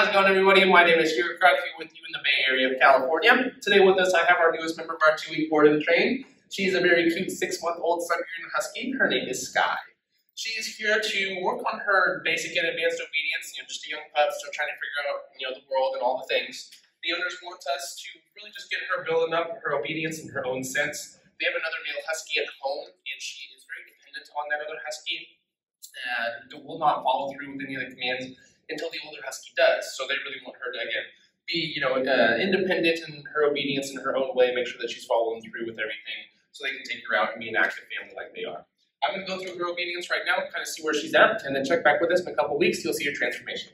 How's it going, everybody? My name is Hira Crocky with you in the Bay Area of California. Today with us I have our newest member of our 2-week board and train. She's a very cute 6-month-old Siberian Husky. Her name is Skye. She's here to work on her basic and advanced obedience, just a young pup still trying to figure out, the world and all the things. The owners want us to really just get her building up her obedience in her own sense. We have another male Husky at home, and she is very dependent on that other Husky and will not follow through with any of the commands until the older Husky does. So they really want her to, again, be independent in her obedience in her own way, make sure that she's following through with everything so they can take her out and be an active family like they are. I'm going to go through her obedience right now, kind of see where she's at, and then check back with us in a couple weeks. You'll see her transformation.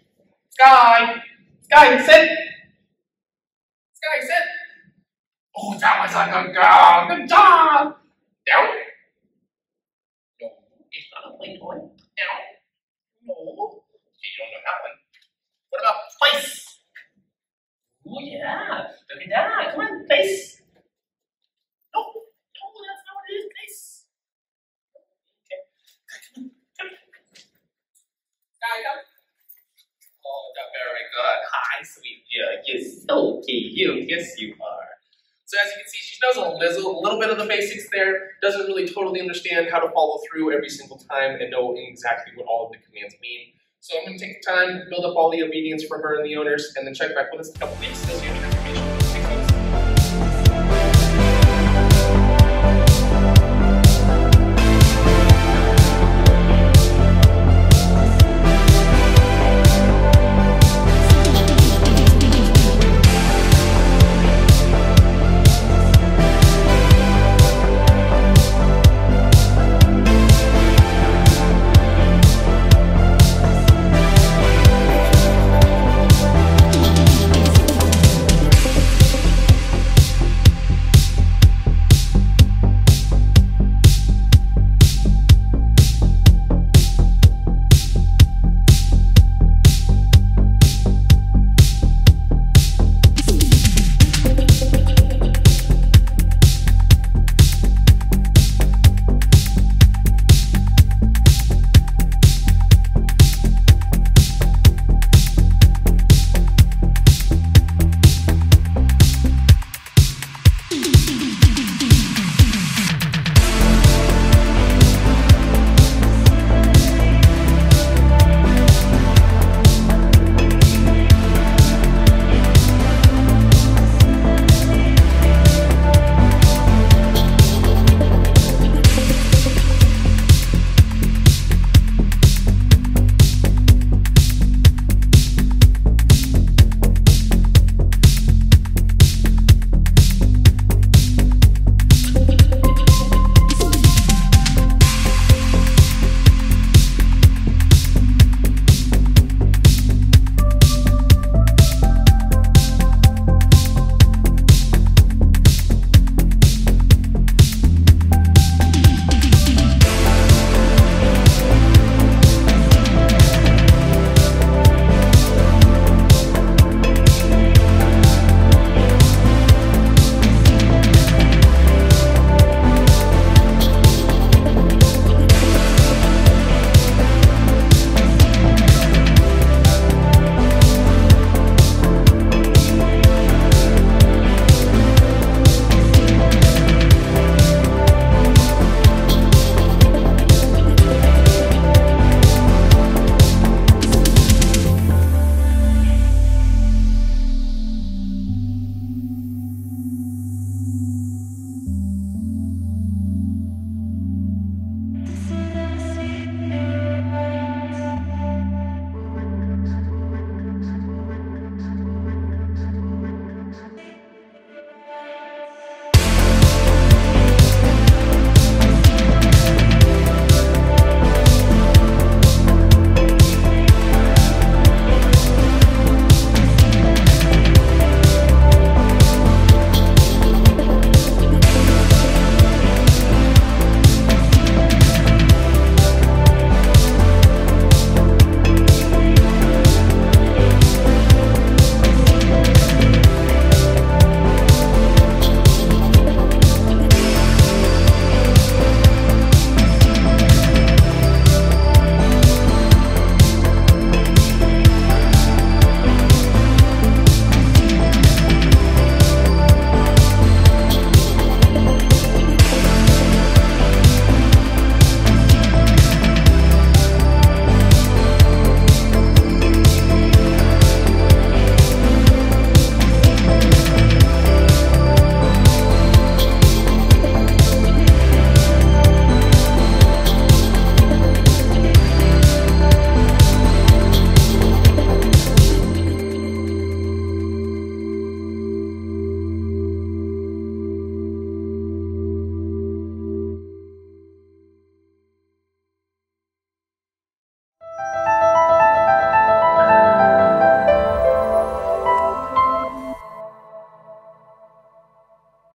Skye! Skye, sit! Skye, sit! Oh, that was a good girl! Good job! Down! No, it's not a play toy. Down. No. Okay, you don't know that one. What about place? Oh, yeah. Look at that. Come on, place. No. No, that's not what it is. Place. Okay. Come on. Oh, that's very good. Hi, sweet. Yeah, yes. So cute. Yes, you are. So as you can see, she knows a little bit of the basics there, doesn't really totally understand how to follow through every single time and know exactly what all of the commands mean. So I'm going to take the time, build up all the obedience for her and the owners, and then check back with us in a couple weeks.